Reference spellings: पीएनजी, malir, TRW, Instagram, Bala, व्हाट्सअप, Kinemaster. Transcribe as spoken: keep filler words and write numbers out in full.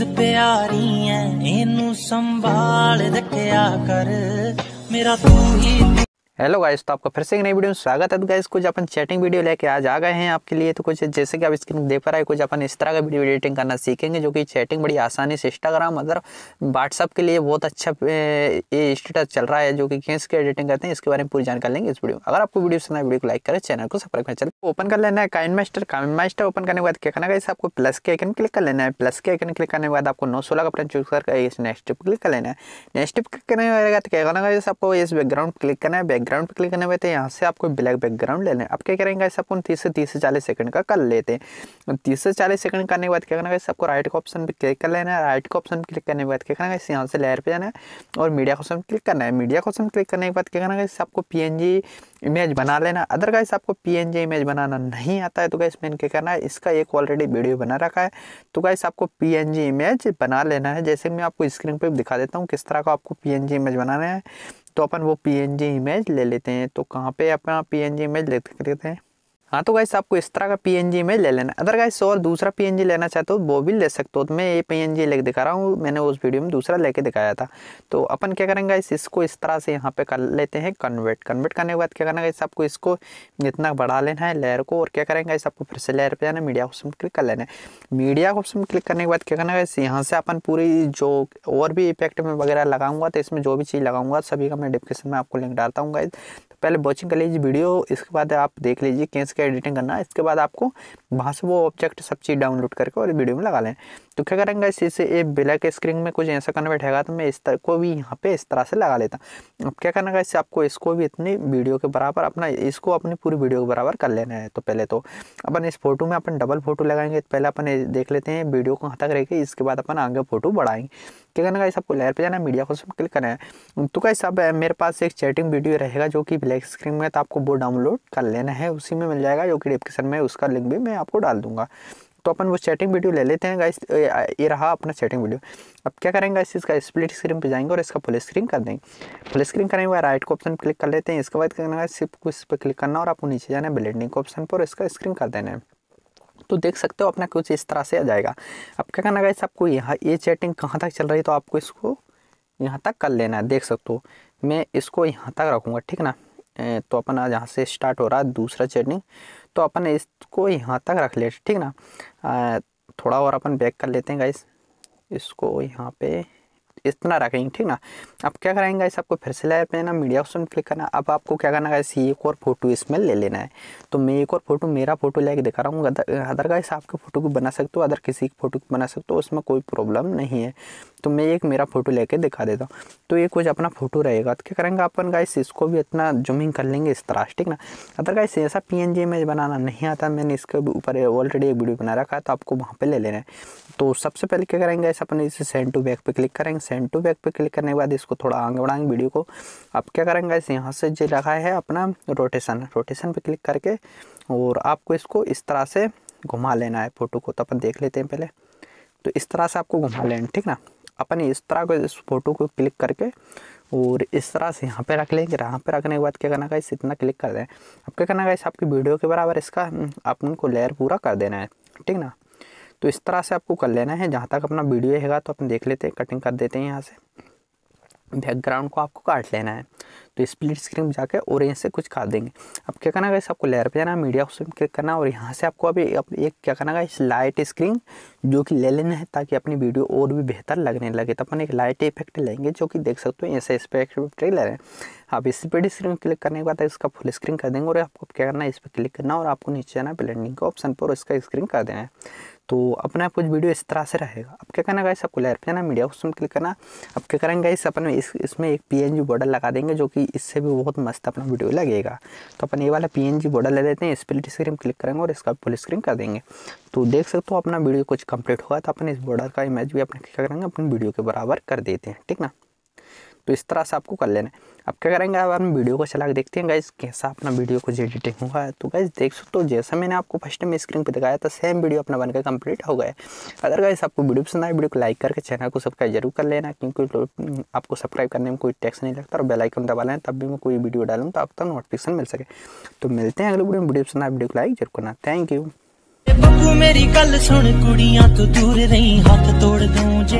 चीज प्यारी है इनू संभाल रखा कर मेरा तू ही। हेलो गाइस, तो आपका फिर से एक नई वीडियो में स्वागत है। तो गाइस कुछ अपन चैटिंग वीडियो लेके आज आ गए हैं आपके लिए। तो कुछ जैसे कि आप स्क्रीन देख पा रहे हैं, कुछ अपन इस तरह का वीडियो एडिटिंग करना सीखेंगे, जो कि चैटिंग बड़ी आसानी से इंस्टाग्राम अदर व्हाट्सअप के लिए बहुत अच्छा ये स्टेटस चल रहा है, जो कि खींच के एडिटिंग करते हैं। इसके बारे में पूरी जानकारी लेंगे इस वीडियो में। अगर आपको वीडियो पसंद आए, वीडियो को लाइक करें, चैनल को सब्सक्राइब करें। चलिए ओपन कर लेना है काइनमास्टर। काइनमास्टर ओपन करने के बाद क्या करना है गाइस, आपको प्लस के आइकन क्लिक कर लेना है। प्लस के आइकन क्लिक करने के बाद आपको नौ सोलह का बटन चूज करके नेक्स्ट पे क्लिक कर लेना है। नेक्स्ट पे क्लिक करने क्या करना गाइस, आपको इस बैकग्राउंड क्लिक करना है। बैकग्राउंड पे क्लिक करने में यहाँ से आपको ब्लैक बैकग्राउंड लेना है। आप क्या करेंगे गाइस, आपको तीस से तीस से चालीस सेकंड का कर लेते हैं। तीस से चालीस सेकंड करने के बाद क्या करना है गाइस, आपको राइट का ऑप्शन पे क्लिक कर लेना है। राइट का ऑप्शन क्लिक करने के बाद क्या करना है गाइस, यहाँ से लेयर पे जाना है और मीडिया का ऑप्शन क्लिक करना है। मीडिया का ऑप्शन क्लिक करने के बाद क्या करना है गाइस, आपको पीएनजी इमेज बना लेना। अदर गाइस आपको पीएनजी इमेज बनाना नहीं आता है तो गाइस मैंने क्या करना है, इसका एक ऑलरेडी वीडियो बना रखा है। तो गाइस आपको पीएनजी इमेज बना लेना है। जैसे मैं आपको स्क्रीन पर दिखा देता हूँ किस तरह का आपको पीएनजी इमेज बनाना है। तो अपन वो पीएनजी इमेज ले लेते हैं। तो कहाँ पे अपन पीएनजी इमेज ले लेते हैं। हाँ, तो गाइस आपको इस तरह का पीएनजी इमेज ले लेना। अदर गाइस और दूसरा पीएनजी लेना चाहते हो वो भी ले सकते हो। तो मैं ये पीएनजी लेके दिखा रहा हूँ, मैंने उस वीडियो में दूसरा लेके दिखाया था। तो अपन क्या करेंगे गाइस, इसको इस तरह से यहाँ पे कर लेते हैं कन्वर्ट। कन्वर्ट करने के बाद क्या करना है गाइस, आपको इसको जितना बढ़ा लेना है लेयर को। और क्या करेंगे गाइस, आपको फिर से लेयर पर जाना, मीडिया ऑप्शन क्लिक कर लेना है। मीडिया ऑप्शन क्लिक करने के बाद क्या करना है गाइस, यहाँ से अपन पूरी जो और भी इफेक्ट में वगैरह लगाऊंगा, तो इसमें जो भी चीज़ लगाऊंगा सभी का मैं डिस्क्रिप्शन में आपको लिंक डालता हूँ गाइस। पहले वॉचिंग कर लीजिए वीडियो, इसके बाद आप देख लीजिए कैसे क्या एडिटिंग करना है। इसके बाद आपको वहाँ से वो ऑब्जेक्ट सब चीज़ डाउनलोड करके और वीडियो में लगा लें। तो क्या करेंगे इसी से ये ब्लैक स्क्रीन में कुछ ऐसा कन्वर्ट हैगा, तो मैं इस तरह को भी यहाँ पे इस तरह से लगा लेता। अब क्या करना है इससे, आपको इसको भी इतनी वीडियो के बराबर अपना इसको अपनी पूरी वीडियो के बराबर कर लेना है। तो पहले तो अपन इस फोटो में अपन डबल फोटो लगाएंगे। पहले अपन देख लेते हैं वीडियो को कहाँ तक रहेगी, इसके बाद अपन आगे फोटो बढ़ाएंगे। क्या करना है इस, आपको लेयर पर जाना, मीडिया को सब क्लिक करना है। तो गाइस अब मेरे पास एक चैटिंग वीडियो रहेगा जो कि ब्लैक स्क्रीन में, तो आपको वो डाउनलोड कर लेना है, उसी में मिल जाएगा, जो कि डिस्क्रिप्शन में उसका लिंक भी मैं आपको डाल दूंगा। तो अपन वो चैटिंग वीडियो ले लेते हैं गाइस। ये रहा अपना चैटिंग वीडियो। अब क्या करेंगे गाइस, इसका स्प्लिट स्क्रीन पे जाएंगे और इसका फुल स्क्रीन कर देंगे। फुल स्क्रीन करने के बाद राइट को ऑप्शन क्लिक कर लेते हैं। इसके बाद क्या करना है, सिर्फ कुछ पे क्लिक करना और आपको नीचे जाना है ब्लेंडिंग के ऑप्शन पर, इसका स्क्रीन कर देना है। तो देख सकते हो अपना कुछ इस तरह से आ जाएगा। अब क्या करना है गाइस, आपको यहाँ ये चैटिंग कहाँ तक चल रही है, तो आपको इसको यहाँ तक कर लेना है। देख सकते हो मैं इसको यहाँ तक रखूँगा, ठीक ना। तो अपन आज यहाँ से स्टार्ट हो रहा है दूसरा चैटिंग, तो अपन इसको यहाँ तक रख लेते, ठीक ना। आ, थोड़ा और अपन बैक कर लेते हैं गाइस, इसको यहाँ पे इतना रखेंगे, ठीक ना। अब क्या करेंगे गाइस, आपको फिर से लेयर पे ना मीडिया ऑप्शन क्लिक करना। अब आपको क्या करना है गाइस, एक और फोटो इसमें ले लेना है। तो मैं एक और फोटो मेरा फोटो लेके दिखा रहा हूँ। अदर गाइस आपके फोटो को बना सकते हो, अदर किसी की फोटो बना सकते हो, उसमें कोई प्रॉब्लम नहीं है। तो मैं एक मेरा फोटो लेके दिखा देता हूँ। तो ये कुछ अपना फोटो रहेगा। तो क्या करेंगे अपन गाइस, इसको भी इतना जूमिंग कर लेंगे इस तरह, ठीक ना। अदर गाइस ऐसा पीएनजी इमेज बनाना नहीं आता, मैंने इसके ऊपर ऑलरेडी एक वीडियो बना रखा है, तो आपको वहाँ पर ले लेना है। तो सबसे पहले क्या करेंगे गाइस, अपन इसे सेंड टू बैक पे क्लिक करेंगे। सेंड टू बैक पे क्लिक करने के बाद इसको थोड़ा आगे बढ़ाएंगे वीडियो को। अब क्या करेंगे गाइस, यहाँ से जो रखा है अपना रोटेशन, रोटेशन पे क्लिक करके और आपको इसको इस तरह से घुमा लेना है फोटो को। तो अपन देख लेते हैं पहले, तो इस तरह से आपको घुमा लेना, ठीक ना। अपन इस तरह को इस फोटो को क्लिक करके और इस तरह से यहाँ पे रख लेंगे। यहाँ पे रखने के बाद क्या करना है गाइस, इतना क्लिक कर दें। अब क्या करना है गाइस, आपकी वीडियो के बराबर इसका अपन को लेयर पूरा कर देना है, ठीक ना। तो इस तरह से आपको कर लेना है जहाँ तक अपना वीडियो रहेगा। तो अपन देख लेते हैं, कटिंग कर देते हैं। यहाँ से बैकग्राउंड को आपको काट लेना है, तो स्प्लिट स्क्रीन में जाकर ऑरेंज से कुछ काट देंगे। अब क्या करना है गाइस, आपको लेयर पे जाना, मीडिया ऑप्शन क्लिक करना और यहाँ से आपको अभी एक क्या करना है गाइस, लाइट स्क्रीन जो कि ले लेना है, ताकि अपनी वीडियो और भी बेहतर लगने लगे। तो अपन एक लाइट इफेक्ट लेंगे, जो कि देख सकते हो ऐसे स्पेक्ट ले रहे हैं। आप स्प्लिट स्क्रीन क्लिक करने के बाद इसका फुल स्क्रीन कर देंगे और आपको क्या करना है, इस पर क्लिक करना और आपको नीचे जाना ब्लेंडिंग का ऑप्शन पर, इसका स्क्रीन कर देना है। तो अपना कुछ वीडियो इस तरह से रहेगा। अब क्या करना है गाइस, आपको लेयर पे जाना, मीडिया ऑप्शन क्लिक करना। अब क्या करेंगे गाइस, अपन इस इसमें एक पीएनजी बॉर्डर लगा देंगे, जो कि इससे भी बहुत मस्त अपना वीडियो लगेगा। तो अपन ये वाला पीएनजी बॉर्डर ले लेते हैं, स्प्लिट स्क्रीन क्लिक करेंगे और इसका फुल स्क्रीन कर देंगे। तो देख सकते हो अपना वीडियो कुछ कंप्लीट हुआ। तो अपन इस बॉर्डर का इमेज भी अपने क्या करेंगे, अपनी वीडियो के बराबर कर देते हैं, ठीक ना। तो इस तरह से आपको कर लेना है। अब क्या करेंगे, अब हम वीडियो को चला के देखते हैं गाइस कैसा अपना वीडियो को एडिटिंग हुआ है। तो गाइस देख सकते हो, जैसा मैंने आपको फर्स्ट टाइम स्क्रीन पे दिखाया था, सेम वीडियो अपना बनकर कंप्लीट हो गया। अगर गाइस आपको वीडियो पसंद आए, वीडियो को लाइक करके चैनल को सब्सक्राइब जरूर कर लेना, क्योंकि आपको सब्सक्राइब करने में कोई टैक्स नहीं लगता। और बेल आइकन दबा लेना, तब भी मैं कोई वीडियो डालूँ तो आपको नोटिफिकेशन मिल सके। तो मिलते हैं अगले वीडियो में। वीडियो पसंद आए, वीडियो को लाइक जरूर करना। Thank you. दूं।